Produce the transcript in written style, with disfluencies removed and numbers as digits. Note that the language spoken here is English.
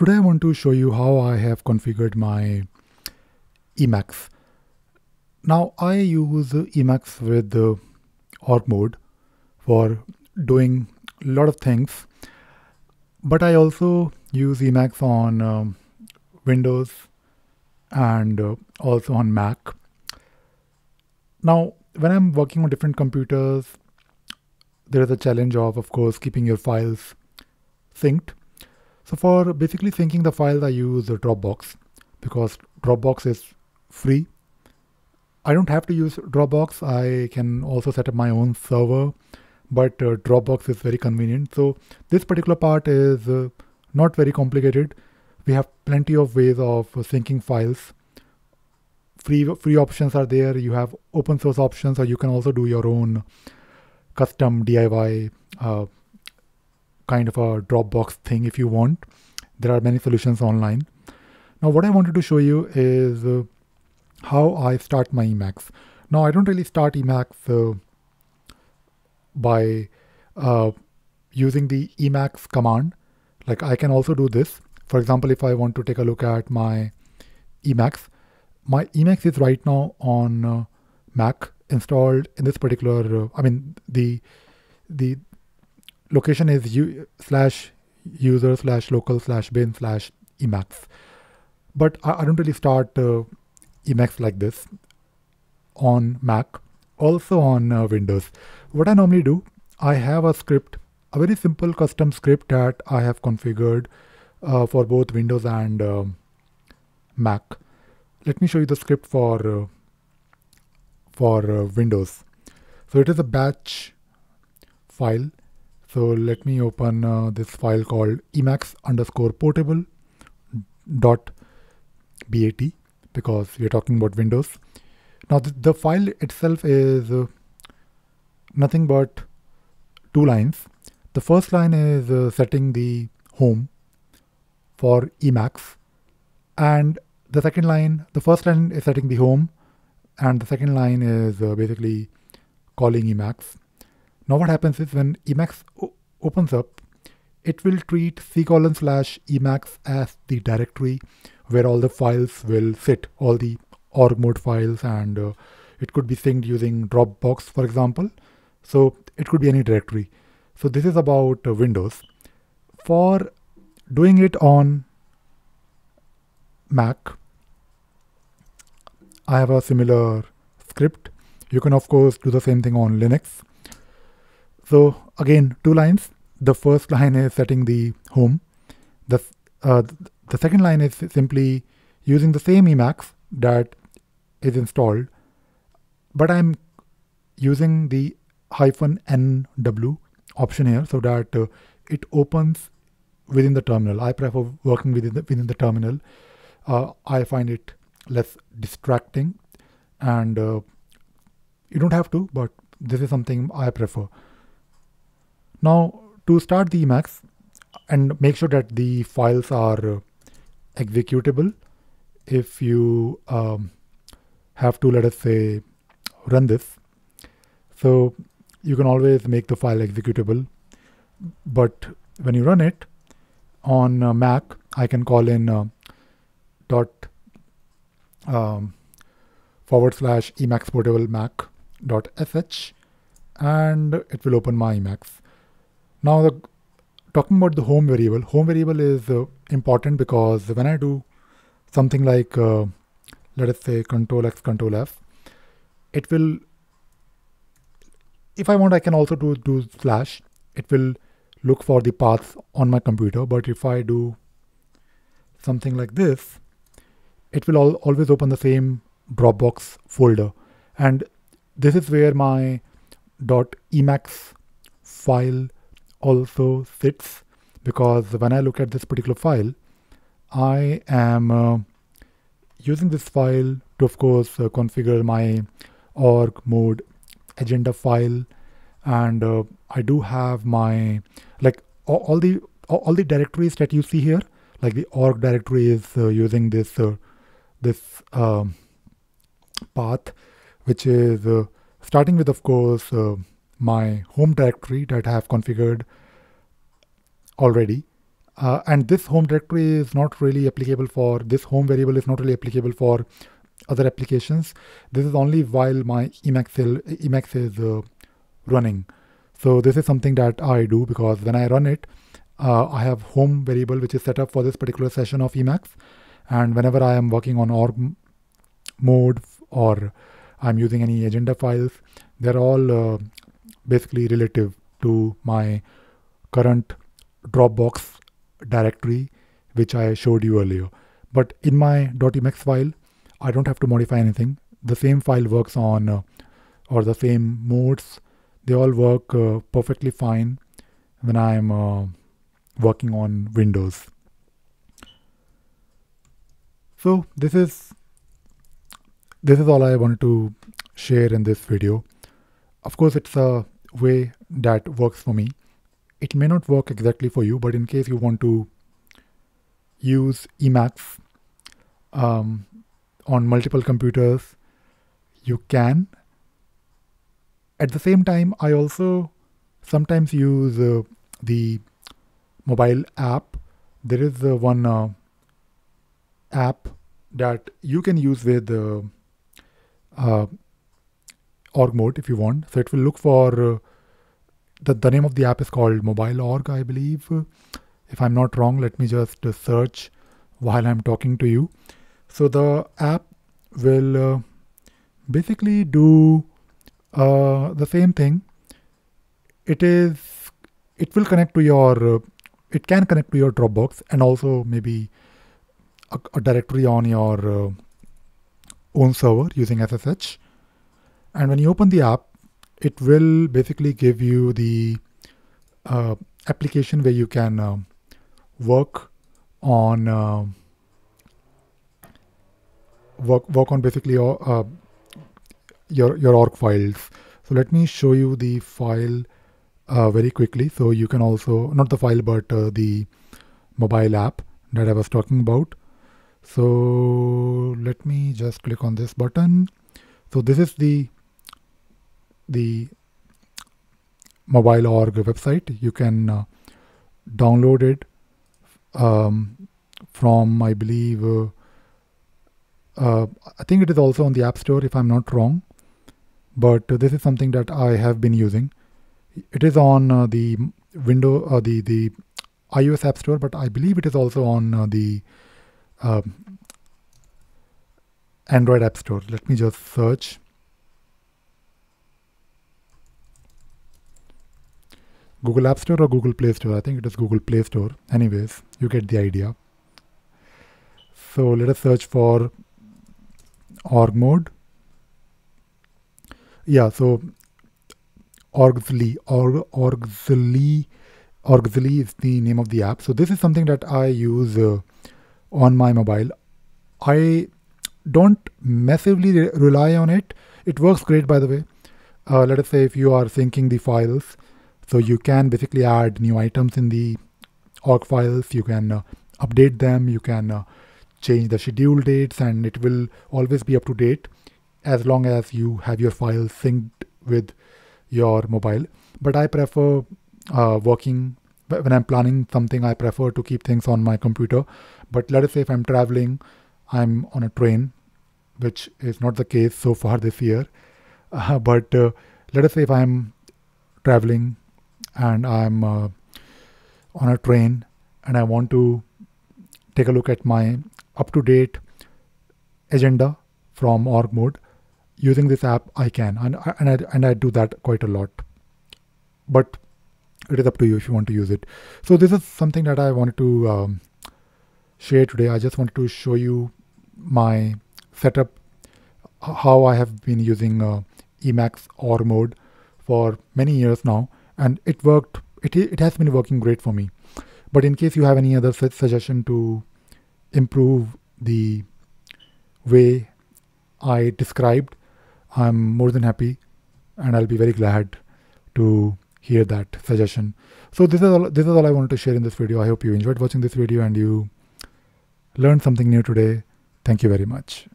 Today I want to show you how I have configured my Emacs. Now I use Emacs with the Org mode for doing a lot of things, but I also use Emacs on Windows and also on Mac. Now when I'm working on different computers, there is a challenge of course, keeping your files synced. So for basically syncing the files, I use Dropbox because Dropbox is free. I don't have to use Dropbox. I can also set up my own server, but Dropbox is very convenient. So this particular part is not very complicated. We have plenty of ways of syncing files. Free options are there. You have open source options, or you can also do your own custom DIY kind of a Dropbox thing if you want. There are many solutions online. Now what I wanted to show you is how I start my Emacs. Now I don't really start Emacs by using the Emacs command. Like I can also do this. For example, if I want to take a look at my Emacs, my Emacs is right now on Mac installed in this particular, the location is /user/local/bin/Emacs. But I don't really start Emacs like this on Mac, also on Windows. What I normally do, I have a script, a very simple custom script that I have configured for both Windows and Mac. Let me show you the script for Windows. So it is a batch file. So let me open this file called emacs_portable.BAT because we're talking about Windows. Now the file itself is nothing but two lines. The first line is setting the home for Emacs, and the first line is setting the home, and the second line is basically calling Emacs. Now what happens is when Emacs opens up, it will treat c:/Emacs as the directory where all the files will sit, all the org mode files, and it could be synced using Dropbox, for example. So it could be any directory. So this is about Windows. For doing it on Mac, I have a similar script. You can of course do the same thing on Linux. So again, two lines. The first line is setting the home. The second line is simply using the same Emacs that is installed, but I'm using the -nw option here so that it opens within the terminal. I prefer working within the terminal. I find it less distracting, and you don't have to, but this is something I prefer. Now to start the Emacs and make sure that the files are executable, if you have to, let us say, run this. So you can always make the file executable, but when you run it on Mac, I can call in /emacsportable.mac.sh, and it will open my Emacs. Now talking about the home variable is important because when I do something like, let us say, Ctrl+X, Ctrl+F, it will, if I want, I can also do /, it will look for the paths on my computer. But if I do something like this, it will always open the same Dropbox folder. And this is where my .emacs file also sits, because when I look at this particular file, I am using this file to, of course, configure my org mode agenda file, and I do have my, like, all the directories that you see here, like the org directory is using this path, which is starting with, of course, my home directory that I have configured already, And this home directory is not really applicable for, this home variable is not really applicable for other applications. This is only while my Emacs is running. So this is something that I do, because when I run it, I have home variable which is set up for this particular session of Emacs. And whenever I am working on org mode or I'm using any agenda files, they're all basically relative to my current Dropbox directory, which I showed you earlier. But in my .emacs file, I don't have to modify anything. The same file works on, or the same modes, they all work perfectly fine when I'm working on Windows. So this is all I wanted to share in this video. Of course, it's a way that works for me. It may not work exactly for you, but in case you want to use Emacs on multiple computers, you can. At the same time, I also sometimes use the mobile app. There is one app that you can use with org mode if you want. So it will look for the name of the app is called mobile.org, I believe. If I'm not wrong, let me just search while I'm talking to you. So the app will basically do the same thing. It will connect to your, it can connect to your Dropbox and also maybe a directory on your own server using SSH. And when you open the app, it will basically give you the application where you can work on work on basically your org files. So let me show you the file very quickly. So you can also, not the file, but the mobile app that I was talking about. So let me just click on this button. So this is the mobile.org website. You can download it from, I believe, I think it is also on the App Store if I'm not wrong, but this is something that I have been using. It is on the Windows, the iOS App Store, but I believe it is also on the Android App Store. Let me just search. Google App Store or Google Play Store? I think it is Google Play Store. Anyways, you get the idea. So let us search for org mode. Yeah, so Orgzly, Orgzly is the name of the app. So this is something that I use on my mobile. I don't massively rely on it. It works great, by the way. Let us say if you are syncing the files, so you can basically add new items in the org files, you can update them, you can change the schedule dates, and it will always be up to date as long as you have your files synced with your mobile. But I prefer working, when I'm planning something, I prefer to keep things on my computer. But let us say if I'm traveling, I'm on a train, which is not the case so far this year. But let us say if I'm traveling, and I'm on a train and I want to take a look at my up-to-date agenda from org mode using this app, I can, and I do that quite a lot, but it is up to you if you want to use it. So this is something that I wanted to share today. I just wanted to show you my setup, how I have been using Emacs org mode for many years now. And it worked, it has been working great for me. But in case you have any other suggestion to improve the way I described, I'm more than happy and I'll be very glad to hear that suggestion. So this is all I wanted to share in this video. I hope you enjoyed watching this video and you learned something new today. Thank you very much.